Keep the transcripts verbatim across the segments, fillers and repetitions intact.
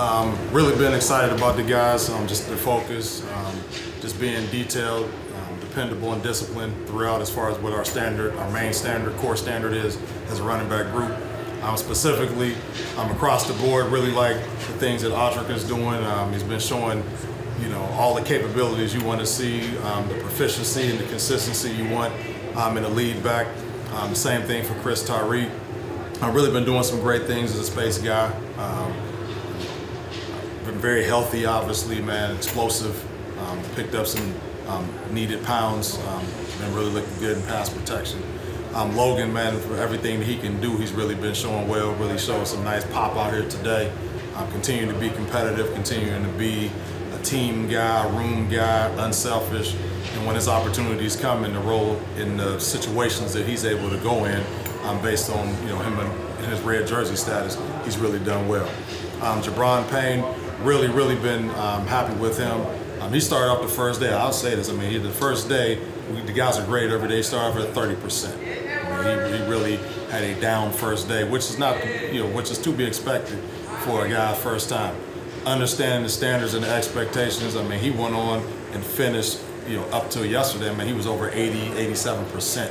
Um, really been excited about the guys, um, just their focus, um, just being detailed, um, dependable and disciplined throughout as far as what our standard, our main standard, core standard is as a running back group. Um, specifically, um, across the board, really like the things that Audric is doing. Um, he's been showing, you know, all the capabilities you want to see, um, the proficiency and the consistency you want um, in a lead back. Um, same thing for Chris Tyree. I've really been doing some great things as a space guy. Um, been very healthy, obviously, man, explosive. Um, picked up some um, needed pounds. Um, been really looking good in pass protection. Um, Logan, man, for everything that he can do, he's really been showing well, really showing some nice pop out here today. Um, continuing to be competitive, continuing to be a team guy, room guy, unselfish. And when his opportunities come in the role, in the situations that he's able to go in, um, based on, you know, him and his red jersey status, he's really done well. Um, Jabron Payne, really, really been um, happy with him. Um, he started off the first day, I'll say this, I mean, he, the first day, we, the guys are great every day, started off at thirty percent. I mean, he, he really had a down first day, which is not, you know, which is to be expected for a guy first time. Understanding the standards and the expectations, I mean, he went on and finished, you know, up till yesterday, I mean, he was over eighty, eighty-seven percent,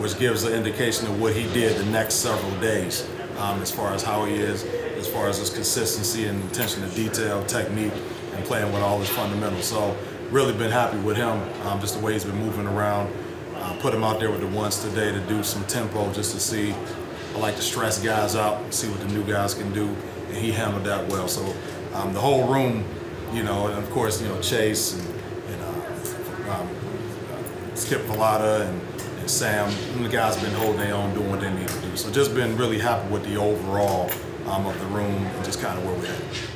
which gives an indication of what he did the next several days, um, as far as how he is, as far as his consistency and attention to detail, technique, and playing with all his fundamentals. So, really been happy with him, um, just the way he's been moving around. Uh, put him out there with the ones today to do some tempo, just to see. I like to stress guys out, see what the new guys can do, and he handled that well. So, um, the whole room, you know, and of course, you know, Chase and Um, Skip Valada and, and Sam, and the guys have been holding their own, doing what they need to do. So just been really happy with the overall um, of the room and just kind of where we're at.